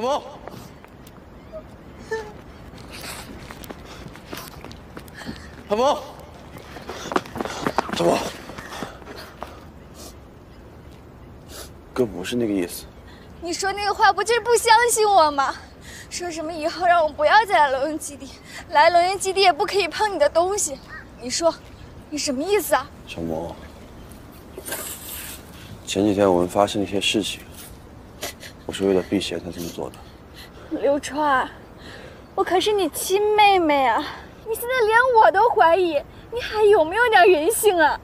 很猛。很猛，怎么？哥不是那个意思。你说那个话不就是不相信我吗？说什么以后让我不要再来龙源基地，来龙源基地也不可以碰你的东西。你说，你什么意思啊？小萌，前几天我们发生了一些事情，我是为了避嫌才这么做的。刘川，我可是你亲妹妹啊！ 你现在连我都怀疑，你还有没有点人性啊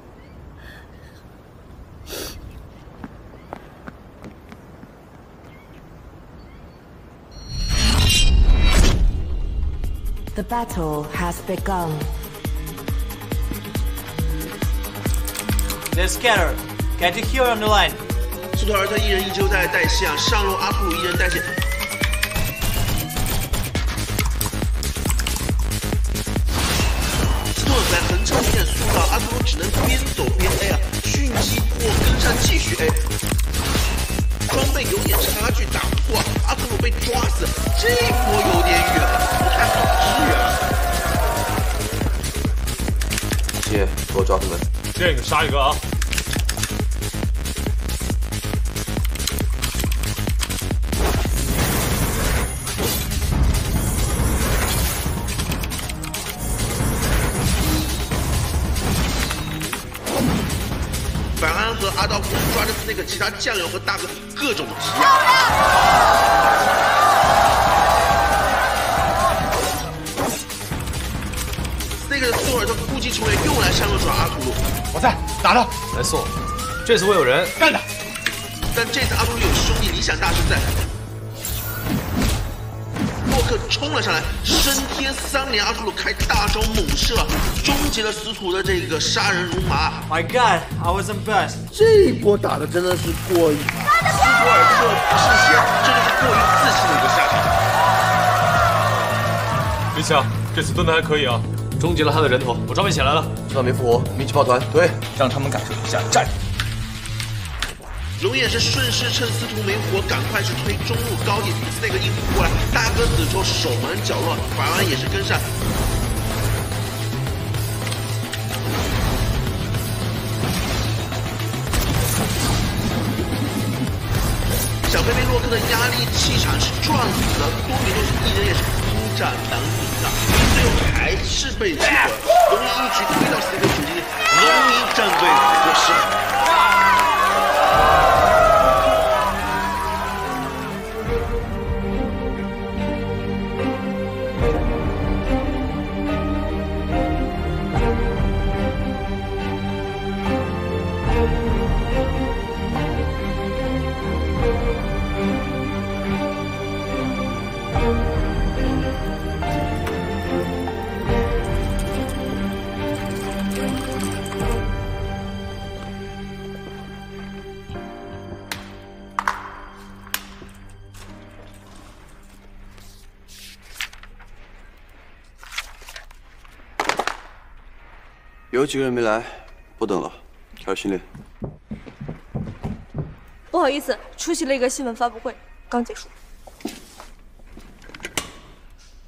？The battle has begun. The scanner, get you here on the line. 这团他一人一纠带带向上路阿普鲁一人带线。 上面塑料，阿波罗只能边走边 A 啊，迅疾或跟上继续 A， 装备有点差距打不过，阿波罗被抓死，这一波有点远，不太好支援啊！姐，给我抓他们，见一个杀一个啊！ 阿道夫抓着那个其他酱油和大哥各种挤压。那个索尔特估计成为用来上路抓阿图鲁。我在打他，没错，这次会有人干的。但这次阿图鲁有兄弟理想大师在。洛克冲了上来，身贴3连，阿图鲁开大招猛射，终结了死土的这个杀人如麻。My God, I was impressed. 这一波打的真的是过于，斯图尔特不是鞋，这就是过于自信的一个下场。李想，这次蹲的还可以啊，终结了他的人头，我装备起来了，这段没复活，迷之抱团，对，让他们感受一下战力。龙也是顺势趁司徒没活，赶快去推中路高地，那个硬扑过来，大哥子之后手忙脚乱，法兰也是跟上。 小贝贝洛克的压力气场是撞死的，多米诺斯一人也是孤掌难敌啊，最后还是被击溃。龙吟一直推到四个主力，龙吟战队获胜。有几个人没来，不等了，开始训练。不好意思，出席了一个新闻发布会，刚结束。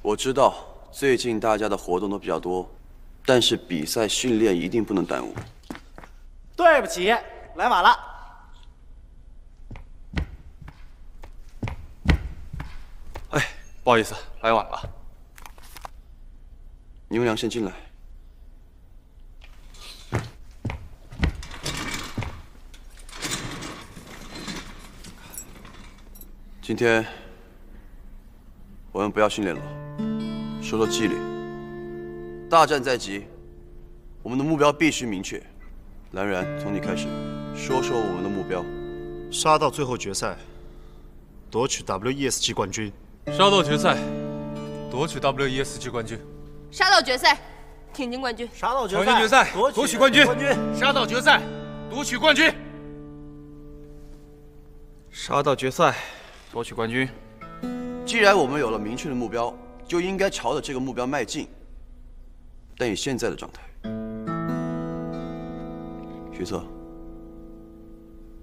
我知道最近大家的活动都比较多，但是比赛训练一定不能耽误。对不起，来晚了。哎，不好意思，来晚了。你们俩先进来。 今天我们不要训练了，说说纪律。大战在即，我们的目标必须明确。蓝然，从你开始，说说我们的目标。杀到最后决赛，夺取 WESG 冠军。杀到决赛，夺取 WESG 冠军。杀到决赛，挺进冠军。杀到决赛，夺取冠军。杀到决赛，夺取冠军。杀到决赛。 夺取冠军。既然我们有了明确的目标，就应该朝着这个目标迈进。但以现在的状态，徐策，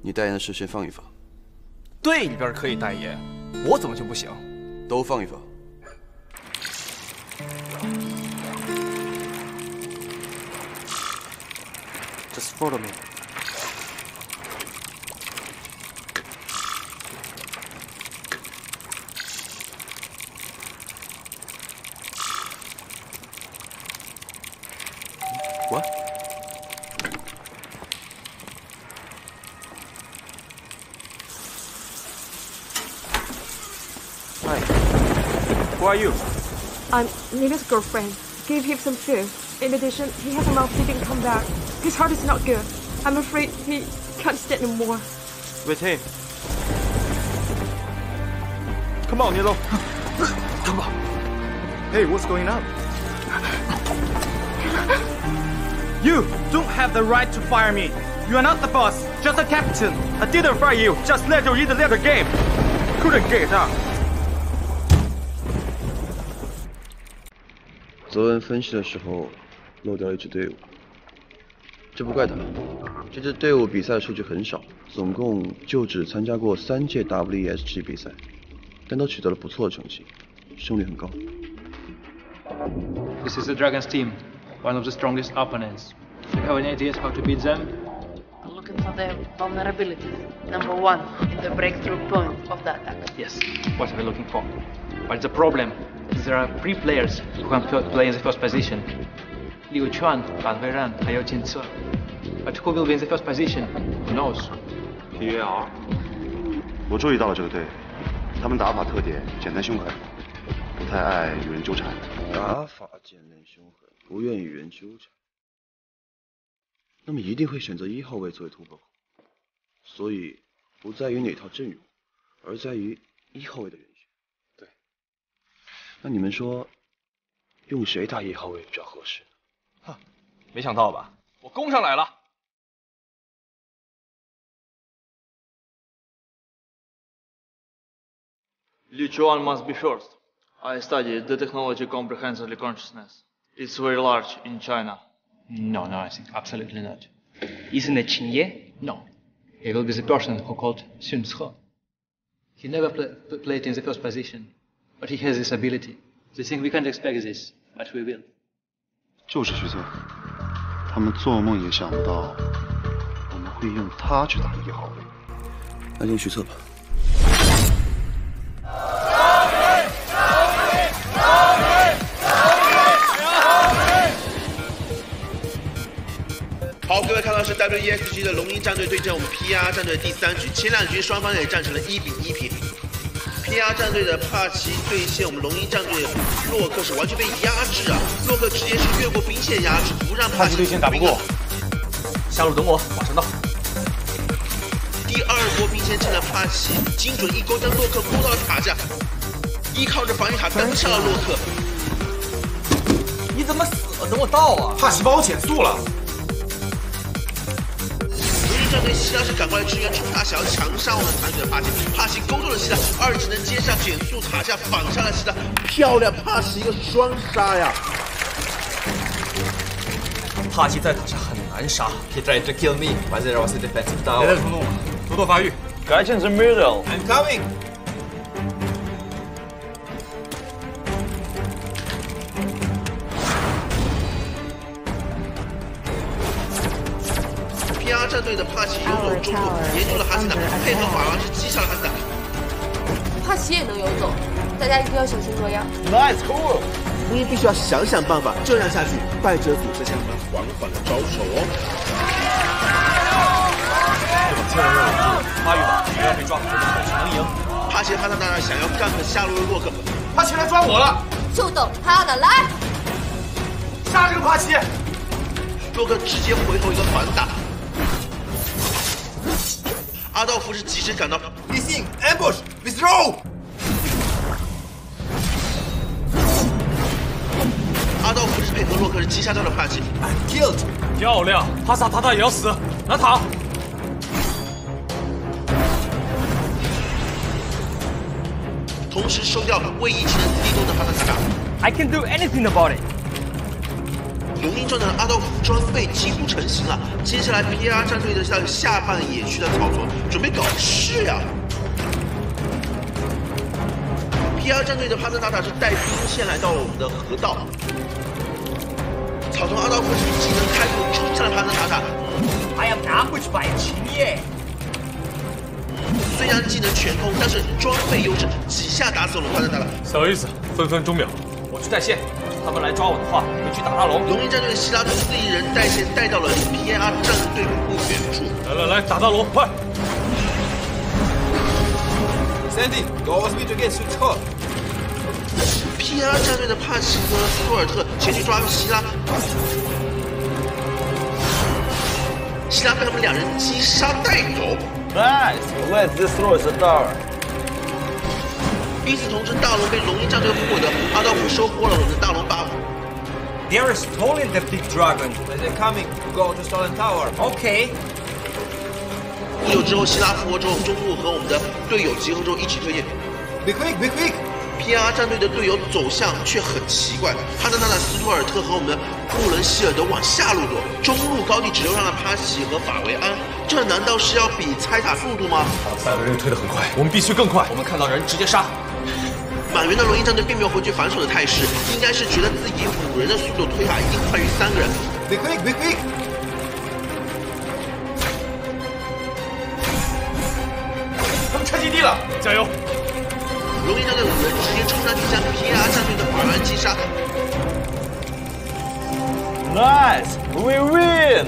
你代言的事先放一放。对，你倒是可以代言，我怎么就不行？都放一放。Just follow me. Who are you? I'm Nina's girlfriend. Gave him some food. In addition, he has a mouth he didn't come back. His heart is not good. I'm afraid he can't stand no more. With him. Come on, Nilo. Come on. Hey, what's going on? You don't have the right to fire me. You are not the boss, just the captain. I didn't fire you. Just let you eat the leather game. Couldn't get up. 昨晚分析的时候，漏掉了一支队伍，这不怪他。这支队伍比赛数据很少，总共就只参加过3届 WESG 比赛，但都取得了不错的成绩，胜率很高。This is the Dragons team, one of the strongest opponents. Do you have any ideas how to beat them? I'm looking for their vulnerabilities. Number one, in the breakthrough point of the attack. Yes, what are we looking for? But the problem. There are 3 players who can play in the first position. Liu Chuan, Pan Weiran, Liu Jince. But who will be in the first position? Who knows? PAR. 我注意到了这个队，他们打法特点简单凶狠，不太爱与人纠缠。打法简单凶狠，不愿与人纠缠。那么一定会选择1号位作为突破口。所以不在于哪套阵容，而在于1号位的人。 那你们说，用谁打1号位比较合适？哈，没想到吧？我攻上来了。Liu Chuan must be first. I studied the technology comprehensively consciousness. It's very large in China. No, I think absolutely not. Isn't it Qin Ye? No, he will be the person who called Sun He. He never played in the first position. But he has this ability. They think we can't expect this, but we will. 就是徐总，他们做梦也想不到我们会用他去打1号位。那就徐策吧。好，各位看到是 WESG 的龙鹰战队对阵我们 PR 战队第3局，前2局双方也战成了1比1平。 PR 战队的帕奇对线我们龙鹰战队洛克是完全被压制啊！洛克直接是越过兵线压制，不让帕奇对线打不过。下路等我，马上到。第2波兵线进了帕奇，精准一勾将洛克勾到了塔下，依靠着防御塔登上了洛克。你怎么死了？等我到啊！帕奇把我减速了。战队希拉是赶过来支援，冲塔想要强杀我们残血的帕奇，帕奇勾中了希拉，2技能接上减速塔下反杀了希拉，漂亮！帕奇一个双杀呀！帕奇在塔下很难杀。He tried to kill me, but there was a defensive tower. 别再冲动了，多多发育。Guidance in the middle. I'm coming. 战队的帕奇游走中路，研究了哈斯塔，配合法王是击杀了哈斯塔。帕奇也能游走，大家一定要小心捉妖。Nice cool， 我们必须要想想办法，这样下去，败者组是想要缓缓的招手哦。这种任务发育吧，不要被抓，能赢。帕奇哈斯塔想要干粉下路的洛克，帕奇来抓我了，就等他的来，杀这个帕奇。洛克直接回头一个反打。 阿道夫是及时赶到。He's in ambush. Withdraw. 阿道夫是配合洛克是击杀掉了帕奇。I'm killed. 漂亮，哈萨塔塔也要死，拿塔。同时收掉位移技能D2的哈萨塔。I can do anything about it. 龙鹰战队的阿道夫装备几乎成型了，接下来 PR 战队的下半野区的操作，准备搞事呀！第二战队的帕特塔塔是带兵先来到了我们的河道，草丛阿道夫是技能开口冲向了帕特塔塔。I am ambushed by Qingye。虽然技能全空，但是装备优势，几下打死了帕特塔塔。小意思，分分钟秒。我去带线，他们来抓我的话，我去打大龙。龙鹰战队的希拉图斯一人带线带到了 PNR 战队不远处。来，打大龙，快！ Sandy, go with me to get Sue Chop. PR 战队的帕奇和索尔特前去抓住希拉，希拉被他们两人击杀带走。Nice, let's destroy the door. 与此同时，大龙被龙鹰战队俘获的阿道夫收获了我们的大龙 buff。They are stolen the big dragon. They're coming to go to Stolen Tower. Okay. 不久之后，希拉复活之后，中路和我们的队友集合之后一起推进。Be quick, be quick! PR 战队的队友走向却很奇怪，哈德纳的斯图尔特和我们的布伦希尔德往下路走，中路高地只留上了帕西和法维安。这难道是要比拆塔速度吗？塞维人推得很快，我们必须更快。我们看到人直接杀。满员的龙鹰战队并没有回去防守的态势，应该是觉得自己5人的速度推塔已经快于3个人。Be quick, be quick! 拆基地了，加油！龙鹰战队5人直接冲上去将 PR 战队的法兰击杀。Nice, we win!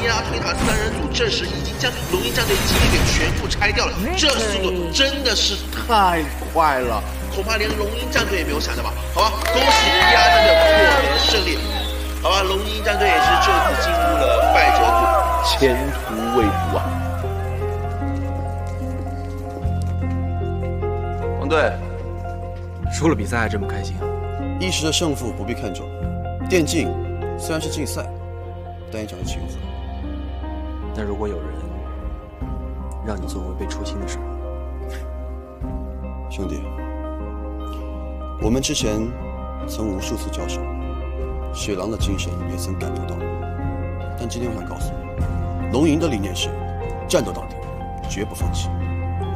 PR 推塔3人组这时已经将龙鹰战队基地给全部拆掉了，这速度真的是太快了，恐怕连龙鹰战队也没有想到吧？好吧，恭喜 PR 战队获得胜利。好吧，龙鹰战队也是这次进入了败者组，前途未卜啊！ 对，输了比赛还这么开心啊！一时的胜负不必看重，电竞虽然是竞赛，但也讲究情分。但如果有人让你做违背初心的事，兄弟，我们之前曾无数次交手，雪狼的精神也曾感动到我。但今天我想告诉你，龙吟的理念是战斗到底，绝不放弃。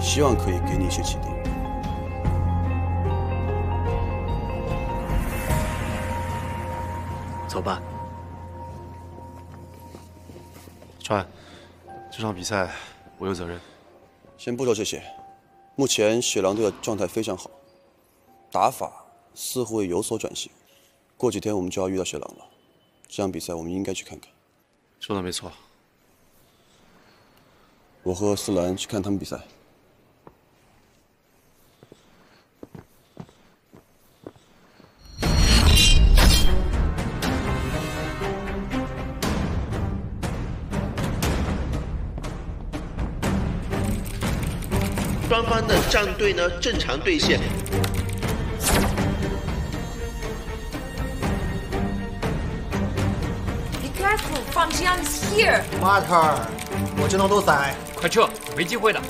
希望可以给你一些启迪。 走吧，川。这场比赛我有责任。先不说这些，目前雪狼队的状态非常好，打法似乎也有所转型。过几天我们就要遇到雪狼了，这场比赛我们应该去看看。说的没错。我和思兰去看他们比赛。 双方的战队呢正常对线，马特，我这刀都宰，快撤，没机会了。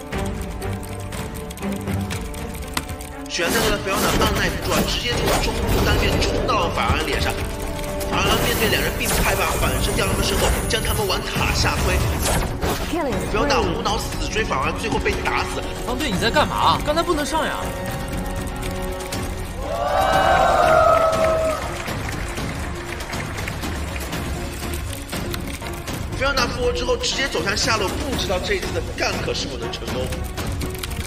雪狼战队的菲奥娜按耐不住啊，直接从中路单边冲到了法兰脸上。法兰面对两人并不害怕，反身掉他们身后，将他们往塔下推。 不要打无脑死追法兰，最后被打死。方队，你在干嘛？刚才不能上呀！菲奥娜复活之后直接走向下路，不知道这一次的干可是否能成功。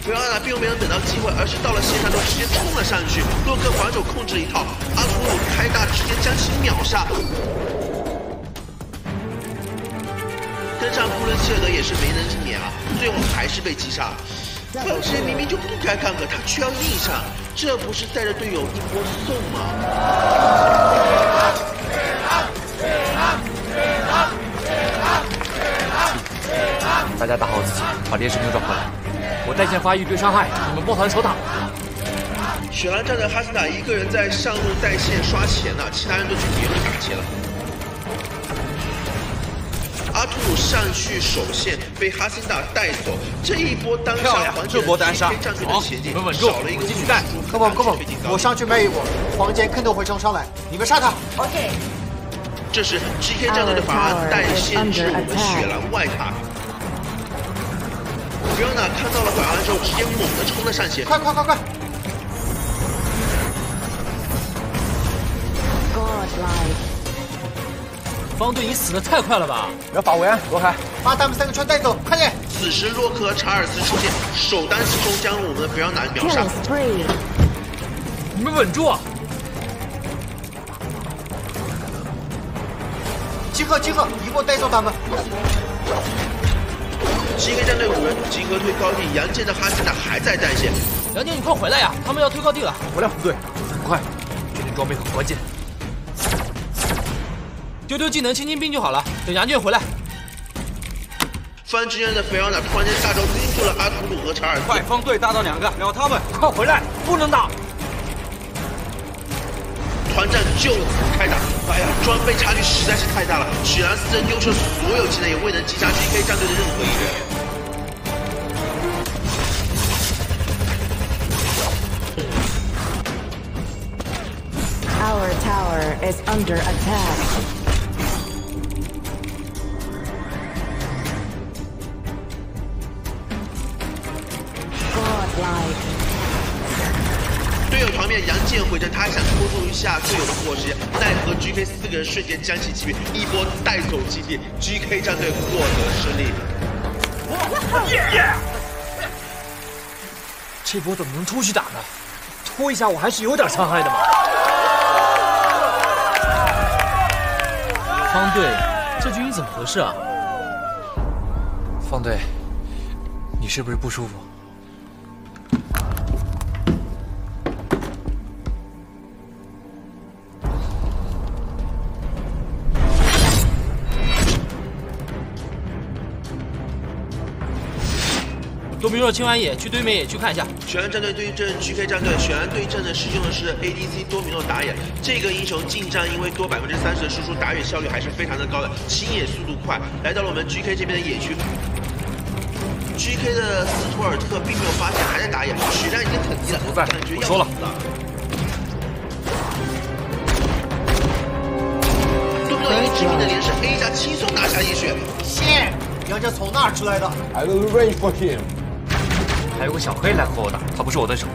菲奥娜并没有等到机会，而是到了线上就直接冲了上去。洛克防守控制一套，阿图鲁开大直接将其秒杀。 跟上布伦希尔德也是没能幸免啊，最后还是被击杀。范老师明明就不该干戈，他却要逆上，这不是带着队友一波送吗？大家打好自己，把烈士兵找回来。我带线发育对伤害，你们抱团守塔。雪狼战队哈斯塔一个人在上路带线刷钱呢，其他人都去别路打钱了。 阿图鲁上去守线，被哈辛达带走。这一波单杀环节，战队的前进，少了一个继续带。哥们，哥们，我上去卖一波，房间肯定会冲上来，你们杀他。OK。这时 ，GK 战队的法兰带线至我们雪狼外塔。瑞欧娜看到了拐弯之后，直接猛地冲了上前。快快快快 ！Godlike， 方队，你死的太快了吧！要法维安，罗凯，把他们三个全带走，快点！此时洛克和查尔斯出现，首当其冲将我们的瑞欧娜秒杀。你们稳住！ 集合集合！一波带走他们！七个战队五人集合退高地，杨健的哈基娜还在战线。杨健，你快回来呀！他们要退高地了。回来，红队，很快。这件装备很关键。丢丢技能清清兵就好了。等杨健回来。番之间的菲奥娜突然间大招盯住了阿图鲁和查尔斯。快，方队大到两个，秒他们！快回来，不能打。 团战就此开打！哎呀，装备差距实在是太大了，许兰斯丢失所有技能也未能击杀 GK 战队的任何一人。Our tower is under attack. Godlike. 队友团灭杨健回城，他还想拖住一下队友的火时间，奈何 GK 四个人瞬间将其击毙，一波带走基地 ，GK 战队获得胜利。这波怎么能出去打呢？拖一下我还是有点伤害的嘛。方队，这局你怎么回事啊？方队，你是不是不舒服？ 多米诺清完野区，对面野区看一下。雪兰战队对阵 GK 战队，雪兰对阵的使用的是 ADC 多米诺打野。这个英雄近战因为多30%的输出，打野效率还是非常的高的，清野速度快。来到了我们 GK 这边的野区 ，GK 的斯图尔特并没有发现还在打野，血量已经很低了，感觉要死了。多米诺一致命的连胜 A 加轻松拿下一血。谢，杨家从哪出来的 ？I will wait for him. 还有个小黑来和我打，他不是我对手。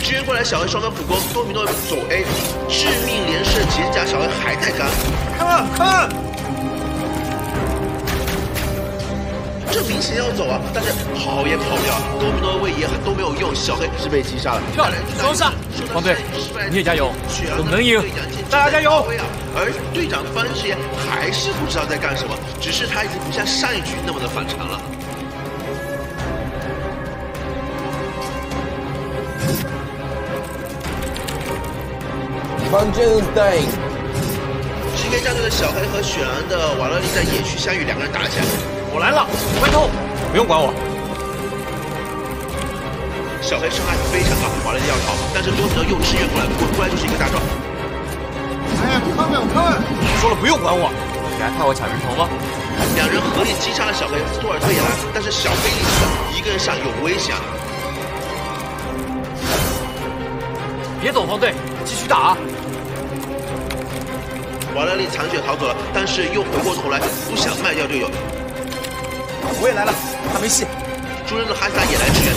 支援过来，小黑双刀普攻，多米诺走 A， 致命连射解甲，小黑还在干。看看，这明显要走啊，但是跑也跑不了，多米诺位移都没有用，小黑是被击杀了。漂亮，双杀！方队，你也加油，我们能赢，大家加油！而队长番之言还是不知道在干什么，只是他已经不像上一局那么的反常了。 GK 战队的小黑和雪兰的瓦勒丽在野区相遇，两个人打起来。我来了，回头，不用管我。小黑伤害非常大，瓦勒丽要逃，但是多米诺又支援过来，滚过来就是一个大招。哎呀，看我看！说了不用管我，你还怕我抢人头吗？两人合力击杀了小黑，斯图尔特也来，但是小黑一个人上有危险。别走，方队，继续打啊！ 瓦勒丽残血逃走了，但是又回过头来不想卖掉队友。我也来了，他没戏。猪人的哈萨也来支援。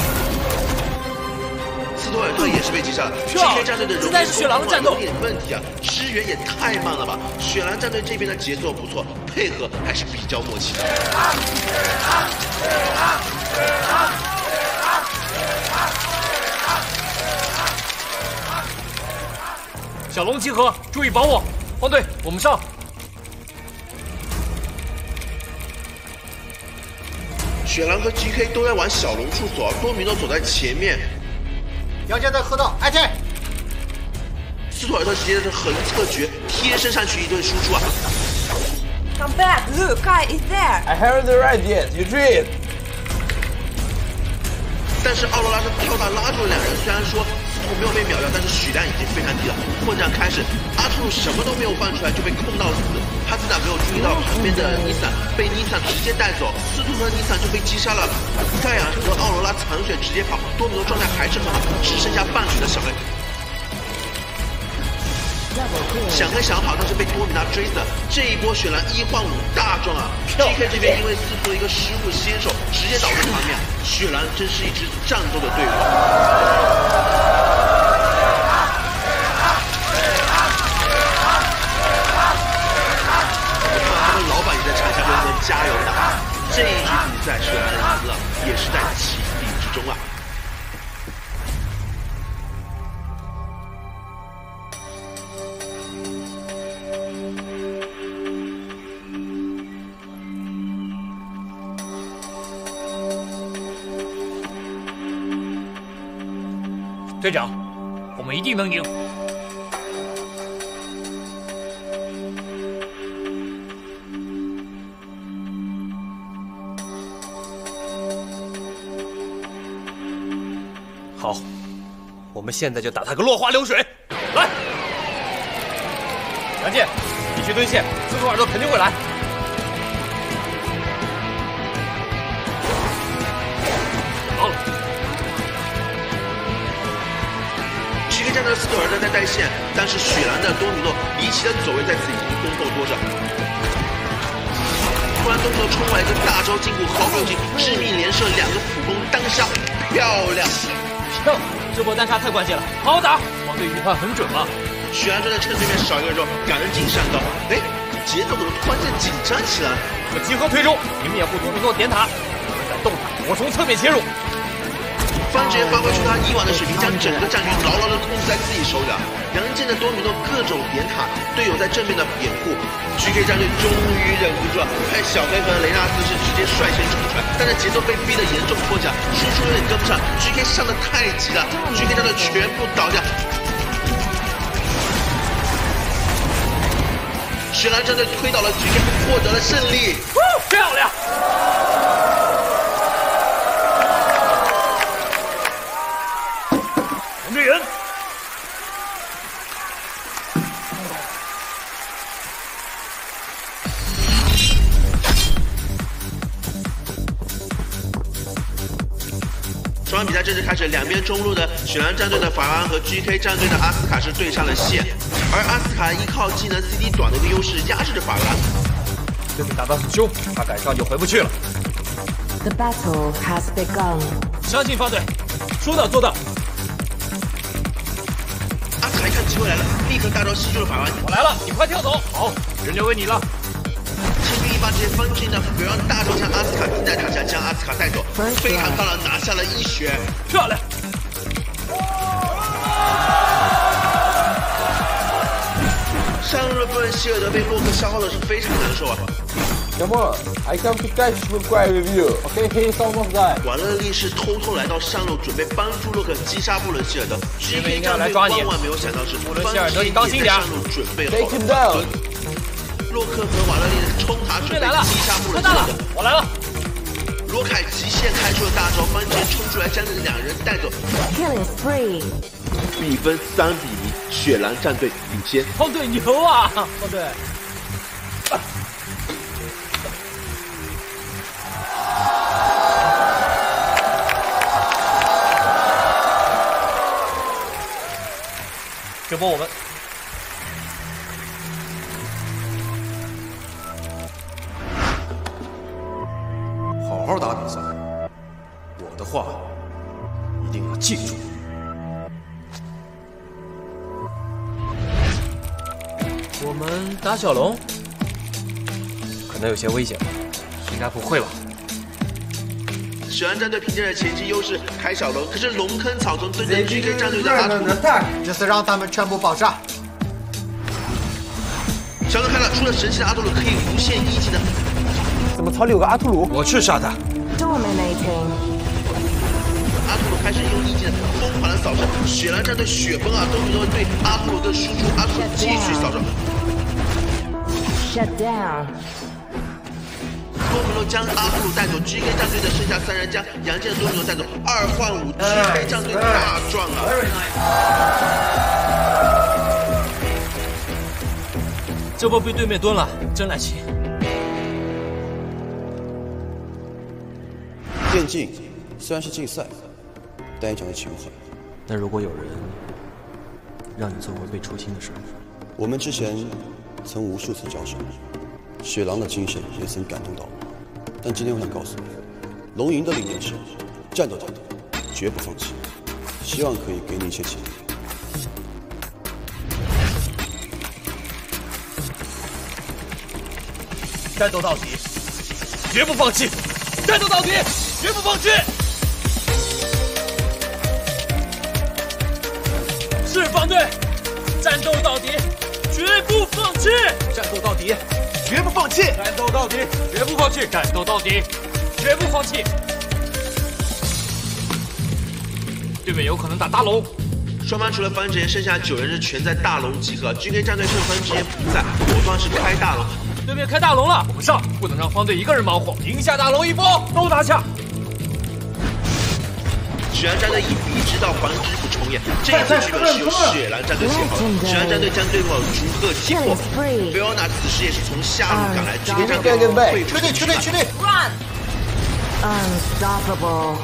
斯图尔特也是被击杀了。GK 战队的现在是雪狼的战斗有点问题啊，支援也太慢了吧？雪狼战队这边的节奏不错，配合还是比较默契的。小龙集合，注意保我。 方队，我们上！雪狼和 GK 都在玩小龙出手，多米诺走在前面。杨家在河道，艾特！斯图尔特直接是横侧绝，贴身上去一顿输出啊 ！Come back, look, guy is there. I haven't read yet. You read. 但是奥罗拉是跳大拉住了两人，虽然说。 我没有被秒掉，但是血量已经非常低了。混战开始，阿图鲁什么都没有放出来就被控到死。哈兹娜没有注意到旁边的尼桑，被尼桑直接带走。斯图和尼桑就被击杀了。盖亚和奥罗拉残血直接跑，多米诺状态还是很好，只剩下半血的小黑。想了想，好像是被国米娜追的。这一波雪兰1换5大壮啊 ！GK 这边因为四做一个失误先手，直接导致场面。雪兰真是一支战斗的队伍。 加油打！这一局比赛雪兰赢了，也是在情理之中啊。队长，我们一定能赢。 好，我们现在就打他个落花流水！来，杨健，你去蹲线，斯图尔特肯定会来。好了 ，GK 站在斯图尔特在带线，但是雪兰的多米诺离奇的走位在此已经攻后多着。 突然，东头冲来一个大招禁锢，毫不留情，致命连射两个普攻单杀，漂亮！哟，这波单杀太关键了，好好打！黄队预判很准嘛。雪兰正在趁对面少一个肉，赶紧上刀。哎，节奏怎么突然间紧张起来？我们集合推中，你们掩护多米诺点塔，我们在动塔，我从侧面切入。方直接发挥出他以往的水平，将整个战局牢牢的控制在自己手里。杨健的多米诺各种点塔，队友在正面的掩护。 GK 战队终于忍不住了，哎，小黑和雷纳斯是直接率先冲出来，但是节奏被逼得严重拖下，输出有点跟不上 ，GK 上的太急了 ，GK 战队全部倒下。雪兰战队推倒了 GK， 获得了胜利，漂亮！王志云。 这场比赛正式开始，两边中路的雪兰战队的法兰和 GK 战队的阿斯卡是对上了线，而阿斯卡依靠技能 CD 短的一个优势压制着法兰。对面打得很凶，他赶上就回不去了。The battle has begun。相信方队，说到做到。阿斯卡一看机会来了，立刻大招吸住了法兰。我来了，你快跳走。好，人留给你了。 把这些方阵的不让大招将阿斯卡钉在塔下，将阿斯卡带走，非常漂亮拿下了一血，漂亮！上路的部分希尔德被洛克消耗的是非常难受啊。Come on, I come to catch you, guy with you. Okay, he's almost dead. 瓦勒利是偷偷来到上路，准备帮助洛克击杀布伦希尔德。GK 战队万万没有想到是布伦希尔德，你当心点。Take him down. 洛克和瓦勒利的冲塔准备击杀布伦希尔德，我来了！罗凯极限开出了大招，方阵冲出来将两人带走。Killing spree， 比分3-0，雪兰战队领先。方队牛啊！方队，这波我们。 好好打比赛，我的话一定要记住。我们打小龙，可能有些危险，应该不会吧？雪兰战队凭借着前期优势开小龙，可是龙坑草丛蹲着 GK 战队的阿图，这次让他们全部爆炸。 小龙看到，除了神奇的阿图鲁可以无限一技能，怎么草里有个阿图鲁？我去杀他！阿图鲁开始用一技能疯狂的扫射，雪兰战队雪崩啊，多米诺对阿图鲁的输出，阿图鲁继续扫射。多米诺将阿图鲁带走 ，GK 战队的剩下3人将杨健、多米诺带走，2换5 ，GK 战队大壮啊！ 这波被对面蹲了，真来气！电竞虽然是竞赛，但也讲究情怀。但如果有人让你做过被出清的事，我们之前曾无数次交手，雪狼的精神也曾感动到我。但今天我想告诉你，龙吟的理念是战斗到底，绝不放弃。希望可以给你一些启发。 战斗到底，绝不放弃！战斗到底，绝不放弃！是方队，战斗到底，绝不放弃！战斗到底，绝不放弃！战斗到底，绝不放弃！战斗到底，绝不放弃！对面有可能打大龙。 双方除了方云直言，剩下9人是全在大龙集合。GK 战队趁方云直言不在，果断是开大龙。对面开大龙了，我们上，不能让方队一个人忙活，赢下大龙一波，都拿下。雪狼战队一比1直到黄之不重演，这一次举动是由雪狼战队写好的。雪狼战队将对手逐个击破。菲欧娜此时也是从下路赶来 ，GK 战队会撤退，撤退，撤退 ，Run！ Unstoppable。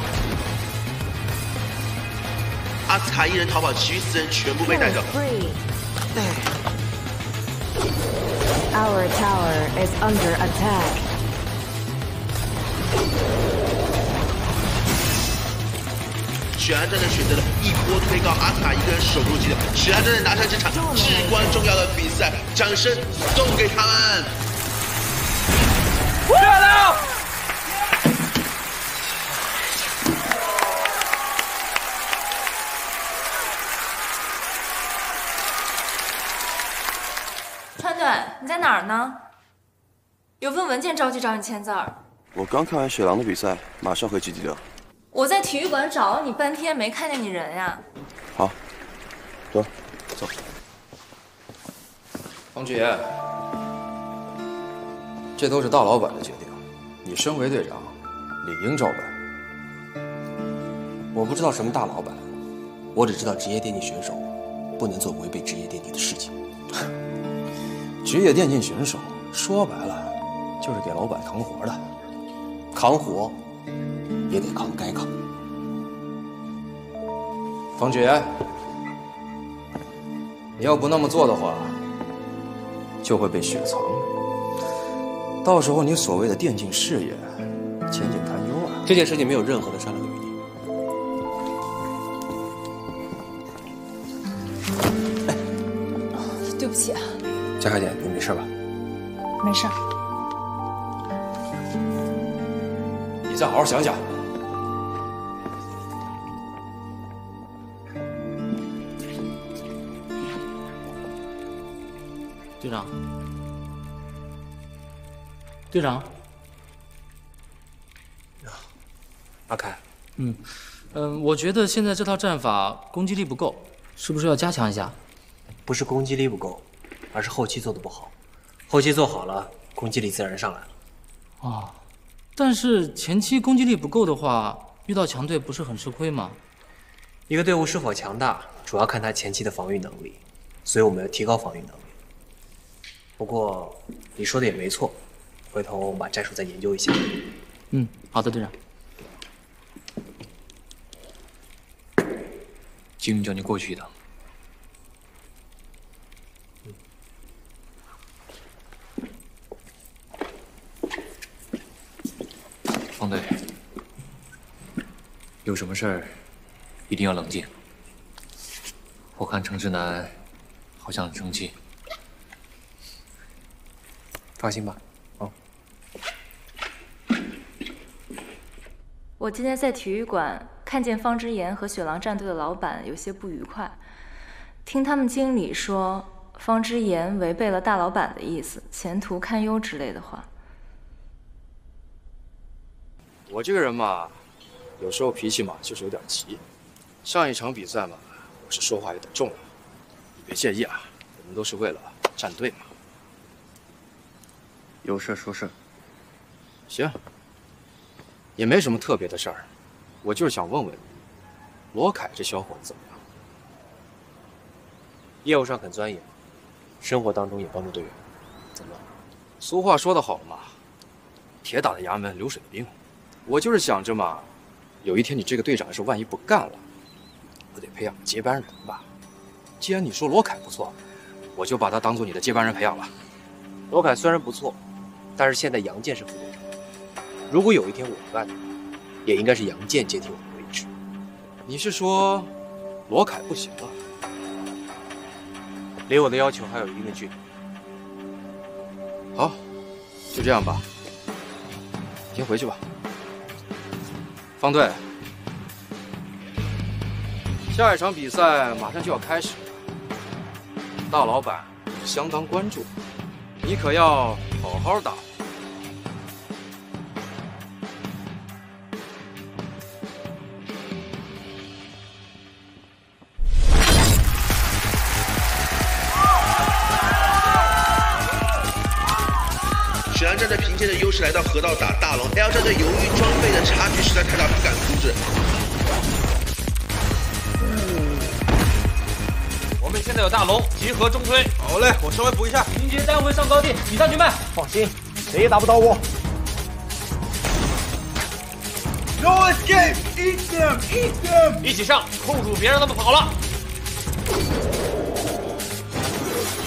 阿斯卡一人逃跑，其余4人全部被带走。Our tower is under attack. 雪狼战队选择了一波推高，阿斯卡一个人守住基点。雪狼战队拿下这场至关重要的比赛，掌声送给他们！漂亮！ 川队，你在哪儿呢？有份文件着急找你签字儿。我刚看完雪狼的比赛，马上回基地了。我在体育馆找了你半天，没看见你人呀。好，走，走。方直言，这都是大老板的决定，你身为队长，理应照办。我不知道什么大老板，我只知道职业电竞选手不能做违背职业电竞的事情。职业电竞选手说白了，就是给老板扛活的，扛活也得扛该扛。方直言，你要不那么做的话，就会被雪藏。到时候你所谓的电竞事业前景堪忧啊！这件事情没有任何的商量余地。哎，对不起啊。 小海姐，你没事吧？没事。你再好好想想。队长，队长，阿凯，我觉得现在这套战法攻击力不够，是不是要加强一下？不是攻击力不够。 而是后期做的不好，后期做好了，攻击力自然上来了。哦，但是前期攻击力不够的话，遇到强队不是很吃亏吗？一个队伍是否强大，主要看他前期的防御能力，所以我们要提高防御能力。不过你说的也没错，回头我们把战术再研究一下。嗯，好的，队长。金宇叫你过去一趟。 方队，有什么事儿一定要冷静。我看程志南好像很生气，放心吧。哦，我今天在体育馆看见方直言和雪狼战队的老板有些不愉快，听他们经理说方直言违背了大老板的意思，前途堪忧之类的话。 我这个人嘛，有时候脾气嘛就是有点急。上一场比赛嘛，我是说话有点重了，你别介意啊。我们都是为了战队嘛。有事说事。行，也没什么特别的事儿，我就是想问问你，罗凯这小伙子怎么样？业务上很钻研，生活当中也帮助队员。怎么？俗话说得好嘛，铁打的衙门流水的兵。 我就是想着嘛，有一天你这个队长要是万一不干了，我得培养接班人吧。既然你说罗凯不错，我就把他当做你的接班人培养了。罗凯虽然不错，但是现在杨健是副董事长，如果有一天我不干，也应该是杨健接替我的位置。你是说罗凯不行了？离我的要求还有一定的距离。好，就这样吧，先回去吧。方队，下一场比赛马上就要开始了，大老板相当关注，你可要好好打。沈阳战队凭借着优势来到河道打大龙，太阳战队由于装备的差距实在太大，不敢阻止。 现在有大龙集合中推，好嘞，我稍微补一下。云杰单回上高地，你上去慢。放心，谁也打不倒我。No escape, eat them, eat them。一起上，控住别让他们跑了。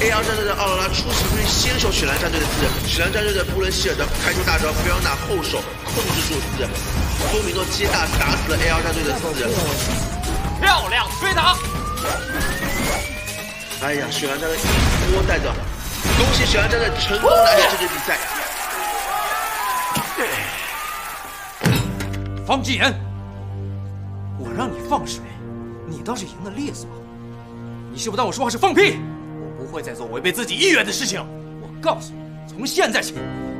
AR 战队的奥劳拉出奇对先手雪兰战队的自阵，雪兰战队的布伦希尔德开出大招，菲奥娜后手控制住自阵，多米诺接大打死了 AR 战队的自阵，漂亮追打。 哎呀，雪兰战队一波带走，恭喜雪兰战队成功拿下这场比赛。方继言，我让你放水，你倒是赢得利索。你是不当我说话是放屁？我不会再做违背自己意愿的事情。我告诉你，从现在起，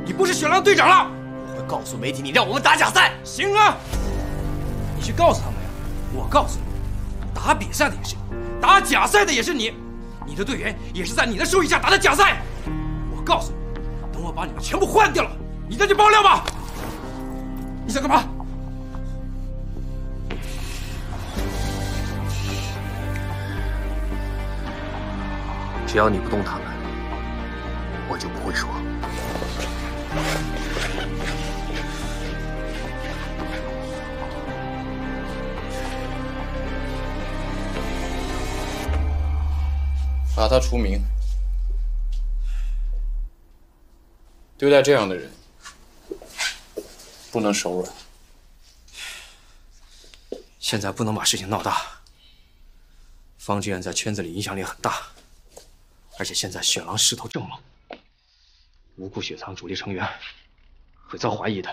你不是雪兰队长了。我会告诉媒体，你让我们打假赛。行啊，你去告诉他们呀。我告诉你，打比赛的也是你，打假赛的也是你。 你的队员也是在你的授意下打的假赛，我告诉你，等我把你们全部换掉了，你再去爆料吧。你想干嘛？只要你不动他们，我就不会说。把他除名。对待这样的人，不能手软。现在不能把事情闹大。方志远在圈子里影响力很大，而且现在雪狼势头正猛，无故雪藏主力成员会遭怀疑的。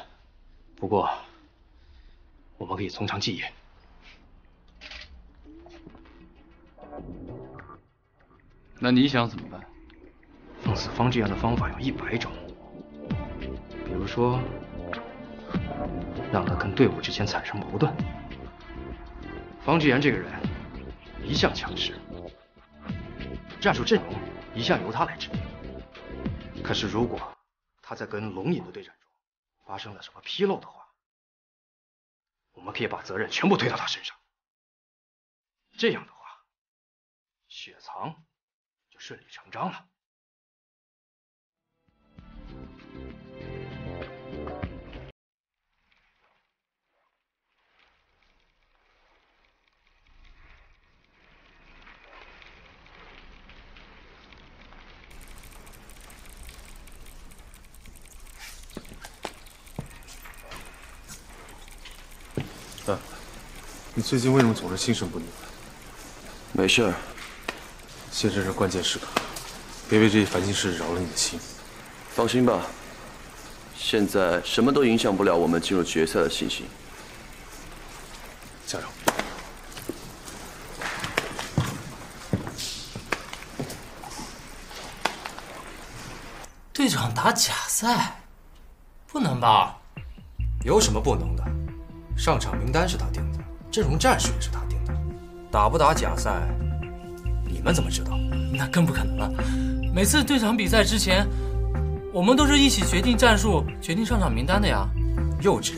不过，我们可以从长计议。 那你想怎么办？弄死方志远的方法有100种，比如说，让他跟队伍之间产生矛盾。方志远这个人一向强势，战术阵容一向由他来制定。可是如果他在跟龙隐的对战中发生了什么纰漏的话，我们可以把责任全部推到他身上。这样的话，雪藏。 顺理成章了。哎，你最近为什么总是心神不宁？没事儿。 现在是关键时刻，别为这些烦心事扰了你的心。放心吧，现在什么都影响不了我们进入决赛的信心。加油！队长打假赛，不能吧？有什么不能的？上场名单是他定的，阵容战术也是他定的，打不打假赛？ 你们怎么知道？那更不可能了。每次对场比赛之前，我们都是一起决定战术、决定上场名单的呀。幼稚，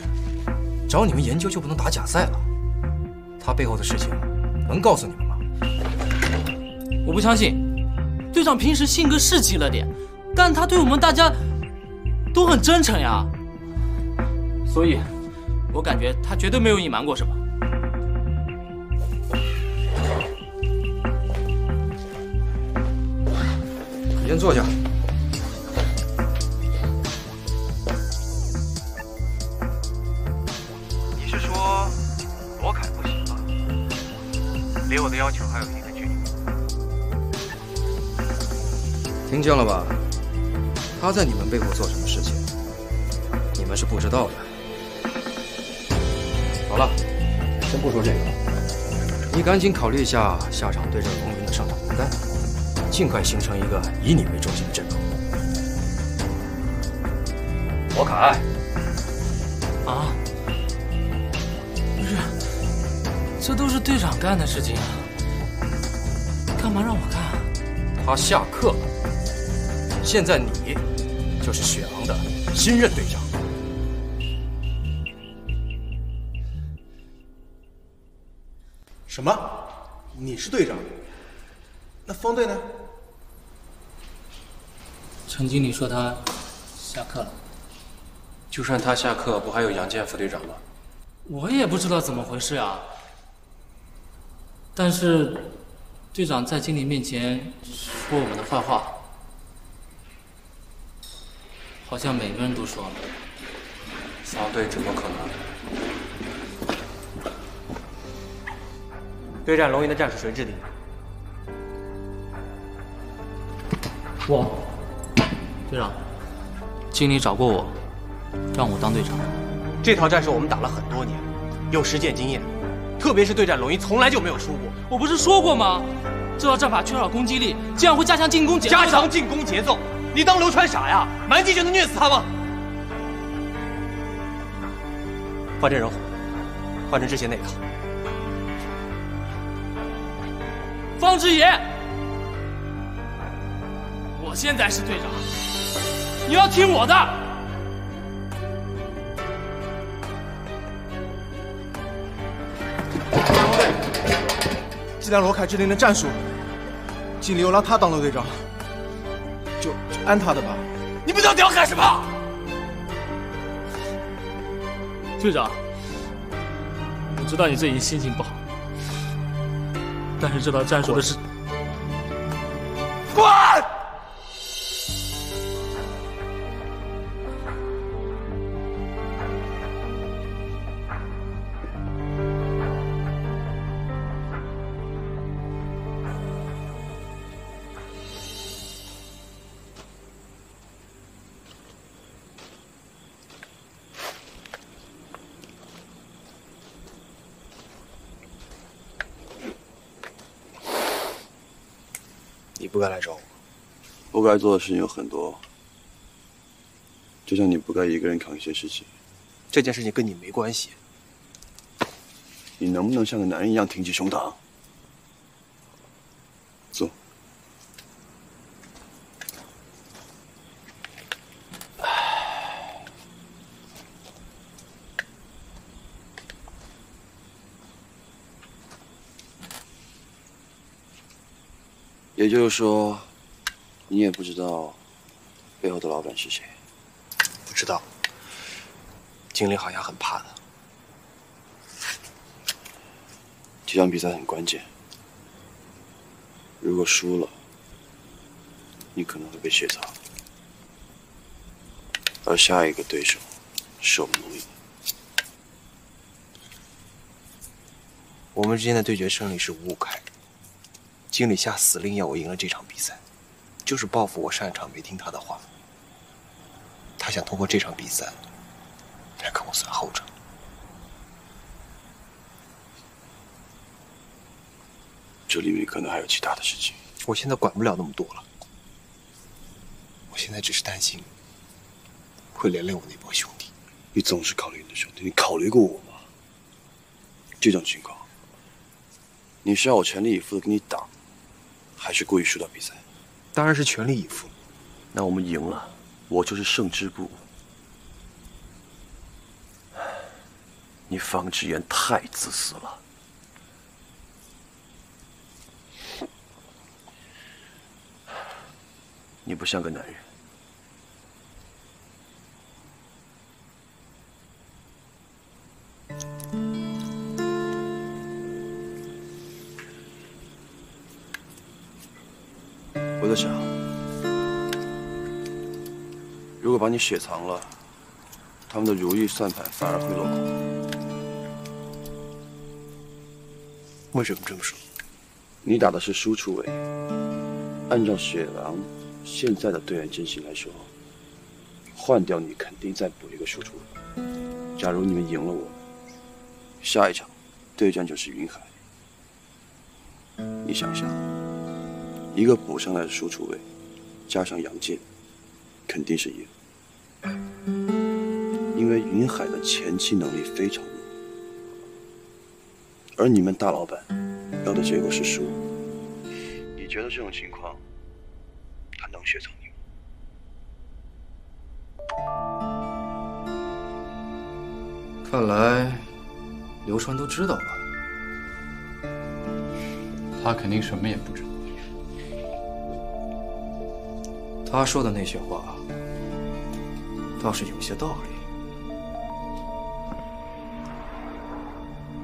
找你们研究就不能打假赛了？他背后的事情能告诉你们吗？我不相信，队长平时性格是急了点，但他对我们大家都很真诚呀。所以，我感觉他绝对没有隐瞒过什么。先坐下。你是说罗凯不行吗？离我的要求还有一个距离。听见了吧？他在你们背后做什么事情，你们是不知道的。好了，先不说这个。 你赶紧考虑一下下场对阵龙云的上场名单，尽快形成一个以你为中心的阵容。罗凯，啊，不是，这都是队长干的事情啊，干嘛让我干啊？他下课了，现在你就是雪昂的新任队长。 什么？你是队长？那方队呢？陈经理说他下课了。就算他下课，不还有杨建副队长吗？我也不知道怎么回事啊。但是，队长在经理面前说我们的坏话，好像每个人都说了。方队怎么可能？ 对战龙云的战术谁制定？我，队长，经理找过我，让我当队长。这套战术我们打了很多年，有实践经验，特别是对战龙云从来就没有输过。我不是说过吗？这套战法缺少攻击力，这样会加强进攻节奏。加强进攻节奏？你当刘川傻呀？满级就能虐死他吗？换阵容，换成之前那一套。 方之言，我现在是队长，你要听我的。既然罗凯制定了战术，经理又让他当了队长，就按他的吧。你们到底要干什么？队长，我知道你最近心情不好。 但是这套战术的是，滚！不该来找我，不该做的事情有很多，就像你不该一个人扛一些事情。这件事情跟你没关系。你能不能像个男人一样挺起胸膛？坐。也就是说，你也不知道背后的老板是谁？不知道。经理好像很怕他。这场比赛很关键，如果输了，你可能会被雪藏，而下一个对手是我们龙云。我们之间的对决胜利是五五开。 经理下死令要我赢了这场比赛，就是报复我上一场没听他的话。他想通过这场比赛来跟我算后账。这里面可能还有其他的事情，我现在管不了那么多了。我现在只是担心会连累我那帮兄弟。你总是考虑你的兄弟，你考虑过我吗？这种情况，你是要我全力以赴的跟你打？ 还是故意输掉比赛，当然是全力以赴。那我们赢了，我就是胜之不武。你方之言太自私了。你不像个男人。我在想，如果把你雪藏了，他们的如意算盘反而会落空。为什么这么说？你打的是输出位，按照雪狼现在的队员阵型来说，换掉你肯定再补一个输出位。假如你们赢了我，下一场对战就是云海。 你想想，一个补上来的输出位，加上杨戬，肯定是赢。因为云海的前期能力非常弱，而你们大老板要的结果是输。你觉得这种情况，他能雪藏你吗？看来，刘川都知道了。 他肯定什么也不知道。他说的那些话，倒是有些道理。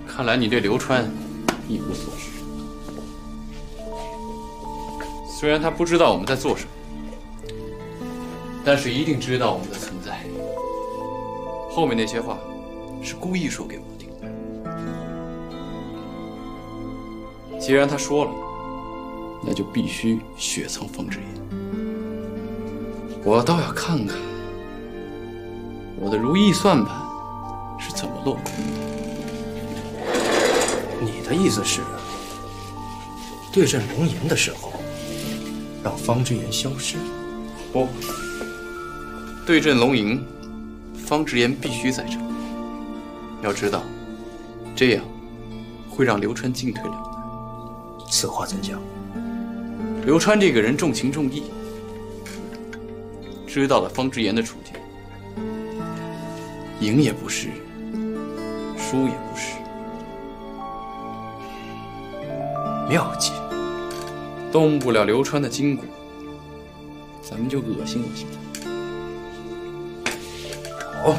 看来你对刘川一无所知。虽然他不知道我们在做什么，但是一定知道我们的存在。后面那些话，是故意说给我听的。 既然他说了，那就必须雪藏风之印。我倒要看看我的如意算盘是怎么落空的。你的意思是，对阵龙吟的时候，让方之言消失？不，对阵龙吟，方之言必须在场。要知道，这样会让刘川进退两难。 此话怎讲？刘川这个人重情重义，知道了方之言的处境，赢也不是，输也不是，妙计，动不了刘川的筋骨，咱们就恶心恶心他。好。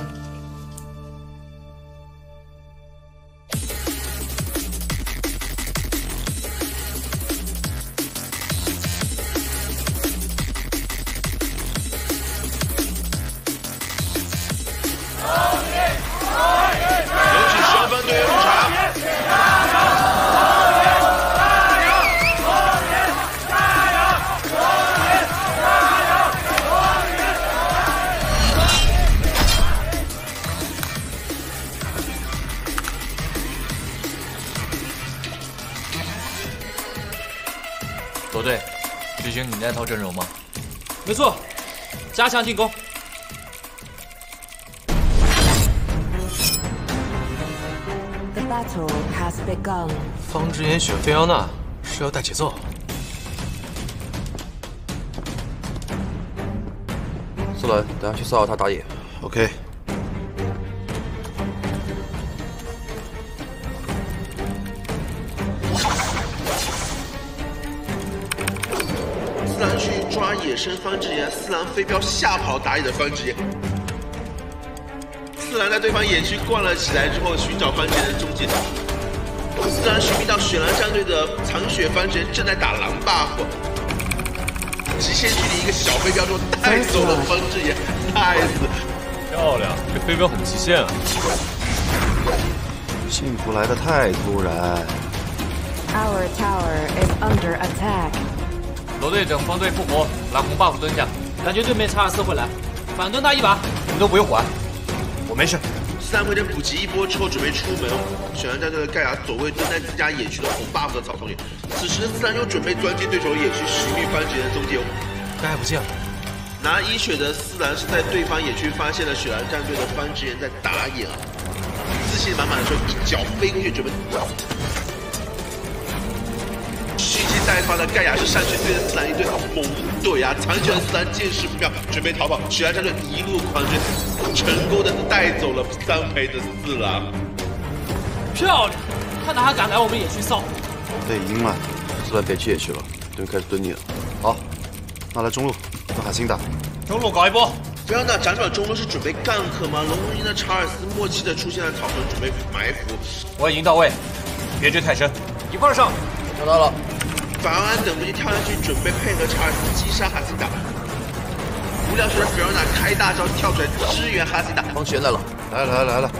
加强进攻！方之言选菲奥娜是要带节奏。苏兰，等下去骚扰他打野。OK。思兰去抓野生方之言。 思兰飞镖吓跑打野的方之言，思兰在对方野区逛了起来之后，寻找方之言的踪迹。思兰寻觅到雪狼战队的残血方之言正在打狼 buff， 极限距离一个小飞镖中带走了方之言 ，nice， 漂亮，这飞镖很极限啊！幸福来得太突然。Our tower is under attack。罗队整方队复活，蓝红 buff 蹲下。 感觉对面查尔斯会来，反蹲他一把，你们都不用管，我没事。三回人补给一波之后准备出门，雪狼战队的盖亚走位蹲在自家野区的红 buff 的草丛里，此时自然又准备钻进对手野区寻觅方之言的踪迹。盖亚不见了，拿一血的思兰是在对方野区发现了雪狼战队的方之言在打野，自信满满的时候一脚飞过去准备。蓄势待发的盖亚是上去对着思兰一顿猛。 对呀，残血的思兰见势不妙，准备逃跑。雪狼战队一路狂追，成功的带走了三陪的四郎。漂亮！看他还敢来我们野区骚！对，赢了。思兰别去野区了，对面开始蹲你了。好，那来中路跟海星打。中路搞一波。菲奥娜辗转中路是准备干克吗？龙吟的查尔斯默契的出现在草丛，准备埋伏。我已经到位，别追太深，一块上。找到了。 法安等不及跳上去，准备配合查尔斯击杀海斯达。无聊时的比尔纳开大招跳出来支援哈希达。黄泉来了，来了！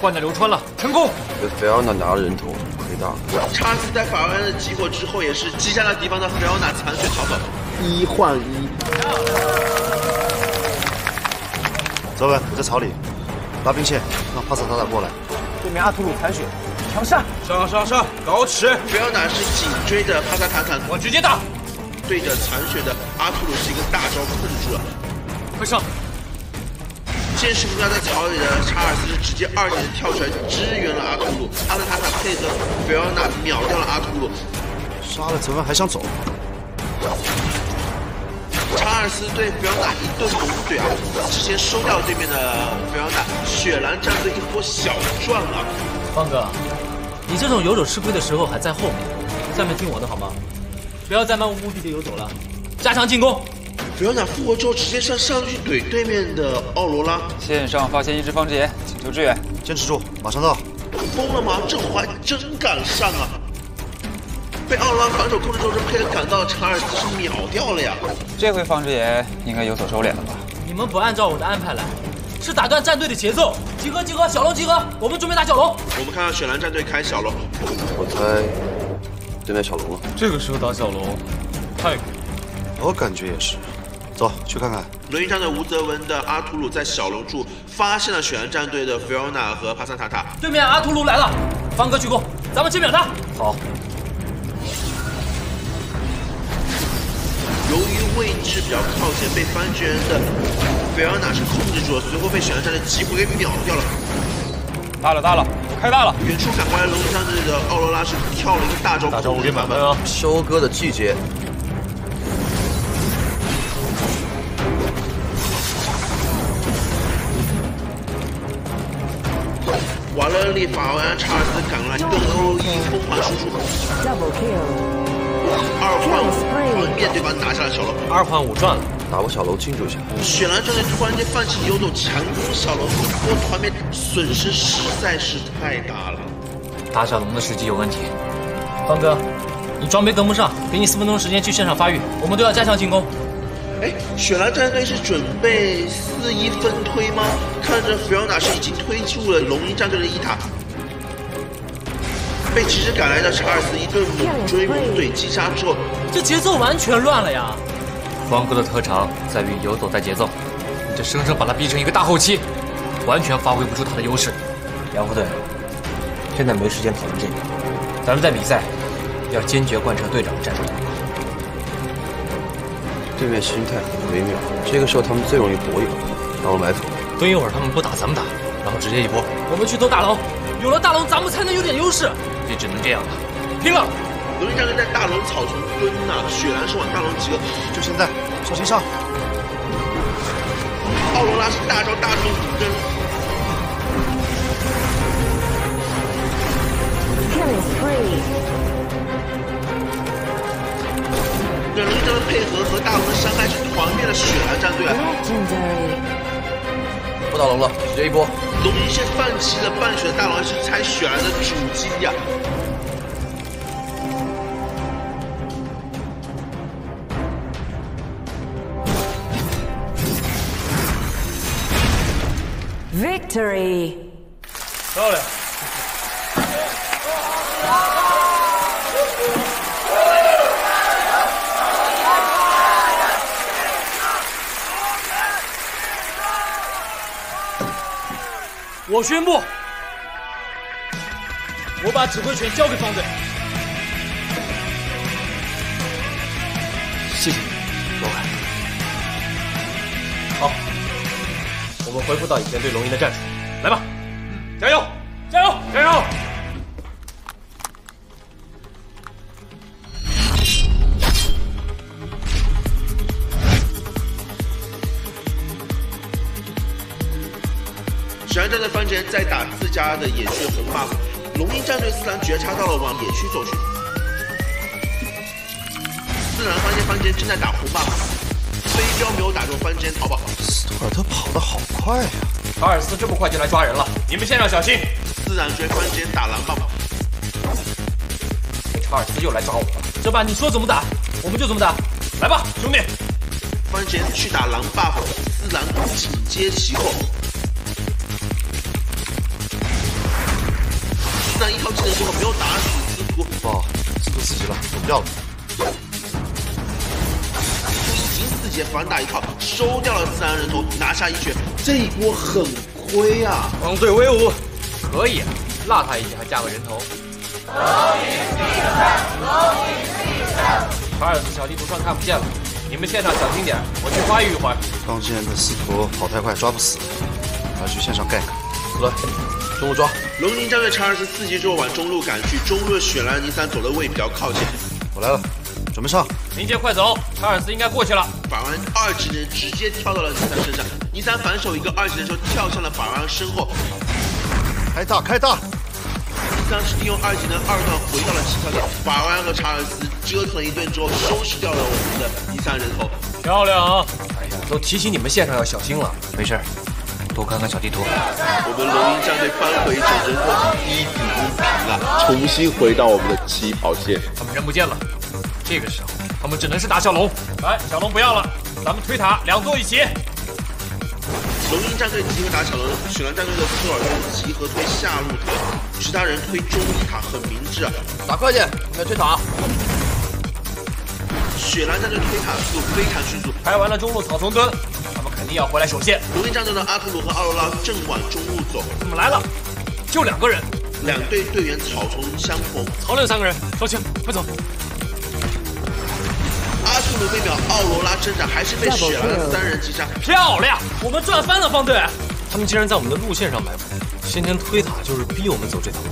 换到流川了，成功！被菲奥娜拿了人头，亏大了。叉斯在法兰的集火之后，也是击杀了敌方的菲奥娜，残血逃走。1换1。泽文，我在草里拉兵线，让帕萨塔塔过来。对面阿图鲁残血。 强杀！上！搞起！菲奥娜是紧追着帕萨塔塔，我直接打。对着残血的阿图鲁是一个大招困住了，快上！见识不佳在草里的查尔斯是直接2点跳出来支援了阿图鲁，帕萨塔塔配合菲奥娜秒掉了阿图鲁，杀了泽文还想走。查尔斯对菲奥娜一顿猛怼啊！之前收掉对面的菲奥娜，雪兰战队一波小赚啊！方哥。 你这种游走吃亏的时候还在后面，下面听我的好吗？不要再漫无目的地游走了，加强进攻。菲奥娜复活之后直接上去怼对面的奥罗拉。线上发现一只方之眼，请求支援。坚持住，马上到。疯了吗？这还真敢上啊！被奥罗拉反手控制住，这配合赶到的查尔斯是秒掉了呀。这回方之眼应该有所收敛了吧？你们不按照我的安排来。 是打断战队的节奏，集合，小龙集合，我们准备打小龙。我们看看雪兰战队开小龙，我猜对面小龙了。这个时候打小龙，太……我感觉也是。走，去看看。轮椅上的吴泽文的阿图鲁在小龙处发现了雪兰战队的菲奥娜和帕萨塔塔。对面阿图鲁来了，方哥去攻，咱们去秒他。好。由于位置比较靠前，被番巨人的。 菲奥娜是控制住了，随后被雪兰战队集火给秒掉了。大了，开大了！远处赶过来龙战队的奥罗拉是跳了一个大招，大招我给满分啊！收割的季节。瓦勒利、法兰、查尔斯赶过来，对欧一疯狂输出。2换5，面对方拿下了小龙。2换5赚了。 打过小楼庆祝一下。雪兰战队突然间泛起游走强攻小楼，不过团灭损失实在是太大了。打小龙的时机有问题，方哥，你装备跟不上，给你4分钟时间去线上发育，我们都要加强进攻。哎，雪兰战队是准备4-1分推吗？看着菲奥娜是已经推出了龙鹰战队的一塔，被及时赶来的查尔斯一顿猛追猛怼击杀之后，这节奏完全乱了呀。 方哥的特长在于游走带节奏，你这生生把他逼成一个大后期，完全发挥不出他的优势。杨副队，现在没时间讨论这个，咱们在比赛要坚决贯彻队长的战术。对面心态很微妙，这个时候他们最容易博弈，然后埋伏。蹲一会儿他们不打咱们打，然后直接一波。我们去偷大龙，有了大龙咱们才能有点优势。也只能这样了，拼了！ 龙鹰战队在大龙草丛蹲呐，雪兰是往大龙集合，就现在，小心上！奥罗拉是大招大中毒针。两龙战队配合和大龙的伤害是团灭了雪兰战队。不打龙了，直接一波。龙鹰是放弃了半血的大龙，是拆雪兰的主机呀。 Victory！ 漂亮！我宣布，我把指挥权交给方队。谢谢老板。好。 我们恢复到以前对龙鹰的战术，来吧，加油！雪兰战队番茄在打自家的野区红 buff， 龙鹰战队思兰觉察到了，往野区走去。思兰发现番茄正在打红 buff。 飞镖没有打中，番之眼逃跑。斯图尔特跑得好快呀！查尔斯这么快就来抓人了，你们线上小心！自然追番之眼打蓝 buff。1219来抓我。这把你说怎么打，我们就怎么打。来吧，兄弟！突然间去打狼 buff， 自然紧接其后。自然一套技能之后没有打死蜘蛛，哦，蜘蛛四级了，走不掉了。已经四级反打一套，收掉了自然人头，拿下一血，这一波很亏啊！王队威武，可以，落他一级还加个人头。 卡尔斯小地图上看不见了，你们现场小心点，我去发育一会儿。刚进来的司徒跑太快，抓不死，我要去现场 gank。来，中路抓。龙鳞战略查尔斯四级之后往中路赶去，中路雪兰妮三走的位比较靠前。我来了，准备上。林杰快走，查尔斯应该过去了。法兰二技能直接跳到了妮三身上，妮三反手一个二技能球跳向了法兰身后。开大，开大！ 当时利用二技能二段回到了起跳点，法兰和查尔斯折腾一顿之后，收拾掉了我们的第三人头，漂亮！哎呀，都提醒你们线上要小心了。没事，多看看小地图。我们龙鹰战队扳回一城，人头1比1平了，重新回到我们的起跑线。他们人不见了，这个时候他们只能是打小龙。来，小龙不要了，咱们推塔两座一起。 龙鹰战队集合打小龙，雪兰战队的刺耳中集合推下路塔，其他人推中路塔很明智啊！打快点，我们要推塔。雪兰战队推塔速度非常迅速，排完了中路草丛蹲，他们肯定要回来守线。龙鹰战队的阿库鲁和奥罗拉正往中路走，我们来了，就两个人，两队队员草丛相逢，草岭三个人，少卿快走。 阿库鲁被秒，奥罗拉挣扎还是被雪兰的三人击杀，漂亮！我们赚翻了方队，他们竟然在我们的路线上埋伏，先前推塔就是逼我们走这条路。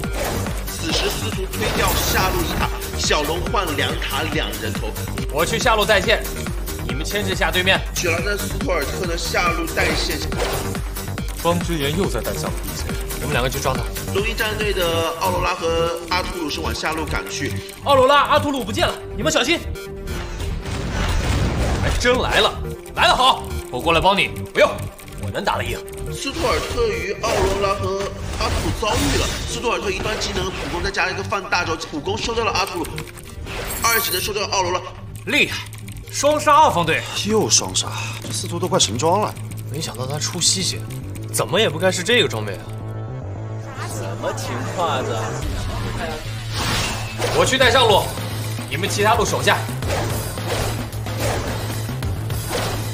此时司徒推掉下路一塔，小龙换两塔两人头。我去下路带线，你们牵制下对面。雪兰在斯图尔特的下路带线，光之源又在带下路一线，我们两个去抓他。龙鹰战队的奥罗拉和阿图鲁是往下路赶去，奥罗拉、阿图鲁不见了，你们小心。 还真来了，来得好！我过来帮你，不用，我能打得赢。斯图尔特与奥罗拉和阿图鲁遭遇了，斯图尔特一段技能普攻，再加一个放大招，普攻收掉了阿图鲁，二技能收掉了奥罗拉，厉害，双杀啊！方队又双杀，这司徒都快神装了。没想到他出吸血，怎么也不该是这个装备啊！什么情况的？我去带上路，你们其他路守下。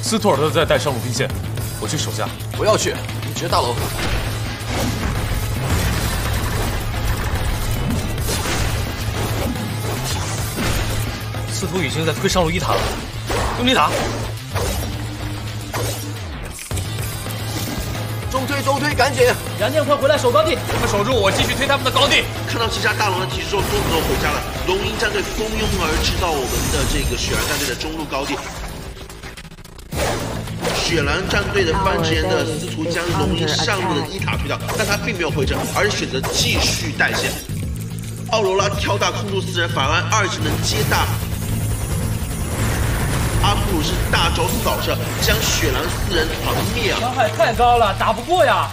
斯图尔特在带上路兵线，我去守下。不要去，你直大楼。司徒已经在推上路一塔了，用力塔。中推中推，赶紧！杨健快回来守高地，你们守住我，继续推他们的高地。看到击杀大龙的提示之后，多子龙回家了。龙鹰战队蜂拥而至到我们的这个雪兰战队的中路高地。 雪兰战队的番之岩的司徒将龙鹰上路的一塔推倒，但他并没有回城，而是选择继续带线。奥罗拉跳大控住四人，法兰二技能接大，阿库鲁是大招扫射，将雪兰四人团灭啊！伤害太高了，打不过呀！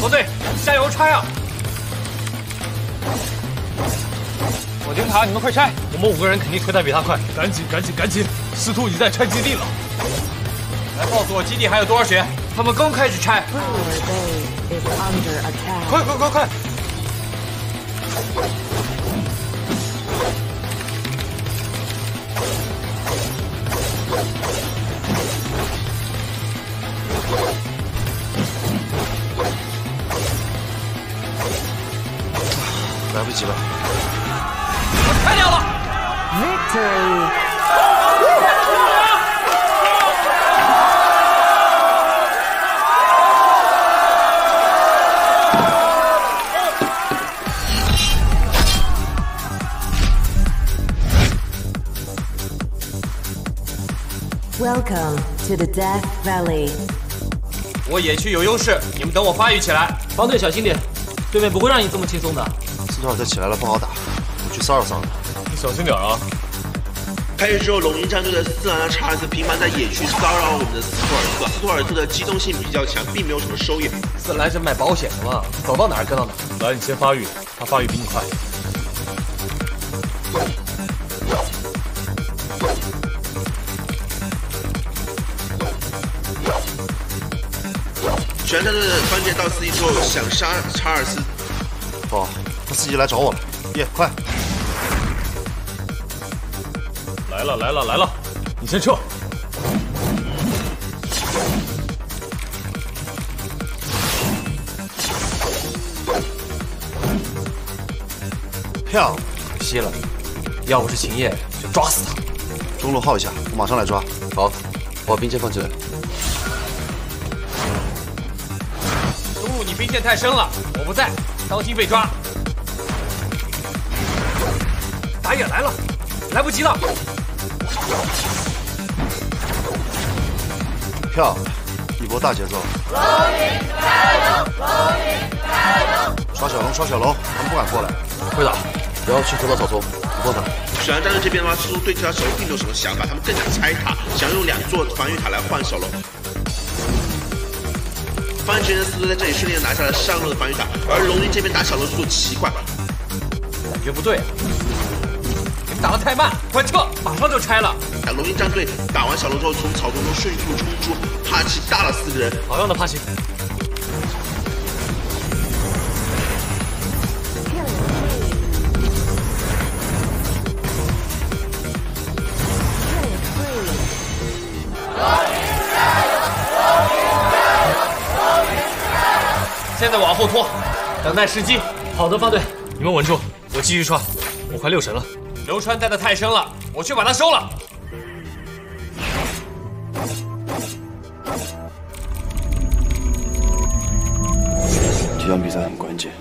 不对，加油拆啊！我盯塔，你们快拆！我们5个人肯定推得比他快，赶紧赶紧赶紧！司徒已在拆基地了。 来告诉我基地还有多少血？他们刚开始拆。快快快快！来不及了！我拆掉了。Victory！ Welcome to the Death Valley。我野区有优势，你们等我发育起来。方队小心点，对面不会让你这么轻松的。斯图尔特起来了不好打，我去骚扰骚扰。你小心点啊！开始之后，龙鹰战队的斯兰和查尔斯频繁在野区骚扰我们的斯图尔特。斯图尔特的机动性比较强，并没有什么收益。斯兰是卖保险的嘛，走到哪儿跟到哪儿。来，你先发育，他发育比你快。全身的团结到此一处，想杀查尔斯。哦，他自己来找我了。耶，快！来了！你先撤。 漂亮，可惜了。要不是秦叶，就抓死他。中路耗一下，我马上来抓。好，我把兵线放起来。中路你兵线太深了，我不在，当心被抓。打野来了，来不及了。漂亮，一波大节奏。龙云加油！龙云加油！刷小龙，他们不敢过来。会打。 不要去拖到草丛，不过他。小杨站在这边的话，似乎对这条小龙并没有什么想法，他们更想拆塔，想用两座防御塔来换小龙。方圆人似乎在这里顺利拿下了上路的防御塔，而龙云这边打小龙速度奇怪，感觉不对啊！你们打得太慢，快撤！马上就拆了。龙云战队打完小龙之后，从草丛中迅速冲出，帕奇炸了4个人。好样的，帕奇！ 现在往后拖，等待时机。好的，方队，你们稳住，我继续刷。我快6神了，流川带的太深了，我去把他收了。这场比赛很关键，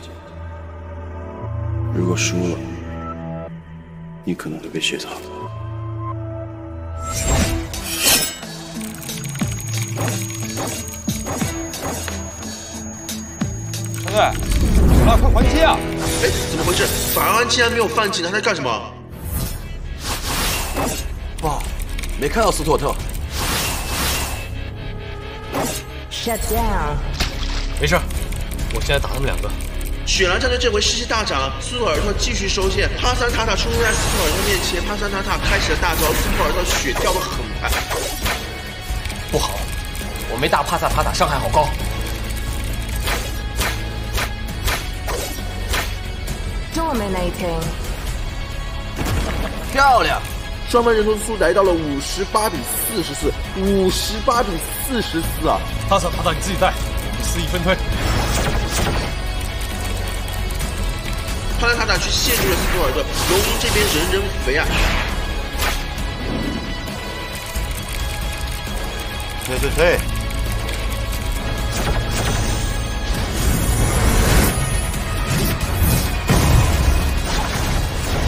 如果输了，你可能会被血槽。 对，怎么了？快还击啊！哎，怎么回事？法安竟然没有放弃，他在干什么？不好，没看到斯托特。Shut down。没事，我现在打他们2个。雪狼战队这回士气大涨，斯托尔特继续收线，帕桑塔塔出现在斯托尔特面前，帕桑塔塔开始了大招，斯托尔特血掉得很快。不好，我没打帕萨塔塔，伤害好高。 Dominating， 漂亮！双方人头数来到了58比44，58比44啊！大嫂，大嫂，你自己带，你肆意分推。帕拉塔塔去限制了斯图尔特，龙云这边人人肥啊！对。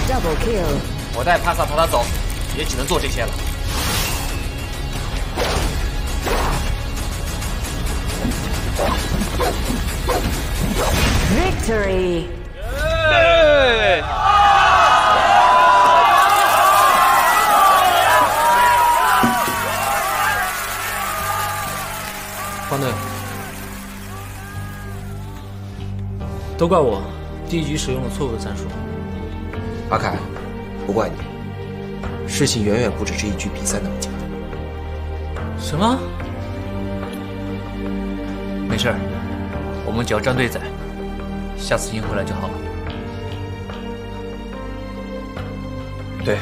Double kill， 我带帕萨塔塔走，也只能做这些了。Victory！ 方队，都怪我，第1局使用了错误的战术。 阿凯，不怪你，事情远远不止这1局比赛那么简单。什么？没事儿，我们只要战队在，下次赢回来就好了。对，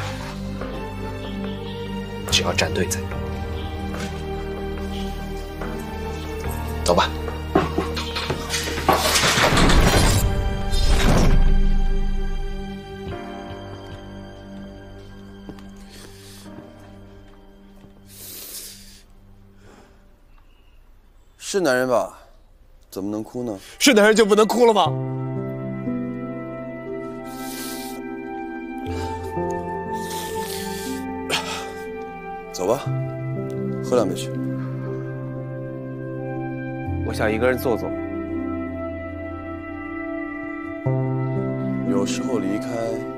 只要战队在。走吧。 是男人吧，怎么能哭呢？是男人就不能哭了吗？走吧，喝2杯去。我想一个人坐坐。有时候离开。